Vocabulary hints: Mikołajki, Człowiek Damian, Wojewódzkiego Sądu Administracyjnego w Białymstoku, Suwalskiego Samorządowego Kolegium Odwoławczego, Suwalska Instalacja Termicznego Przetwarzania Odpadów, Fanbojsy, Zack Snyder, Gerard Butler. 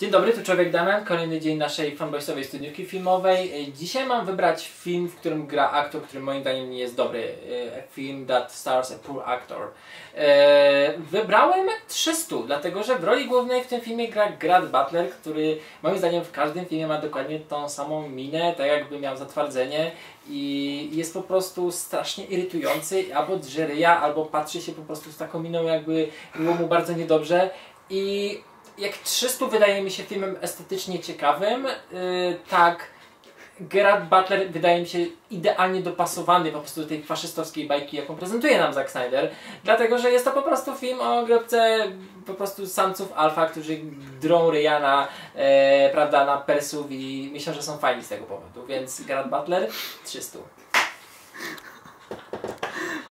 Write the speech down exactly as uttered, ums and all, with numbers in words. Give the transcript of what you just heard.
Dzień dobry, tu Człowiek Damian, kolejny dzień naszej fanboysowej studniówki filmowej. Dzisiaj mam wybrać film, w którym gra aktor, który moim zdaniem nie jest dobry. A film that stars a poor actor. Wybrałem trzysta, dlatego że w roli głównej w tym filmie gra Gerard Butler, który moim zdaniem w każdym filmie ma dokładnie tą samą minę, tak jakby miał zatwardzenie i jest po prostu strasznie irytujący, albo drze ryja, albo patrzy się po prostu z taką miną, jakby było mu bardzo niedobrze. I jak trzysta wydaje mi się filmem estetycznie ciekawym, yy, tak Gerard Butler wydaje mi się idealnie dopasowany po prostu do tej faszystowskiej bajki, jaką prezentuje nam Zack Snyder, dlatego że jest to po prostu film o grupce po prostu samców alfa, którzy drą ryja na, yy, prawda, na persów i myślą, że są fajni z tego powodu, więc Gerard Butler trzysta.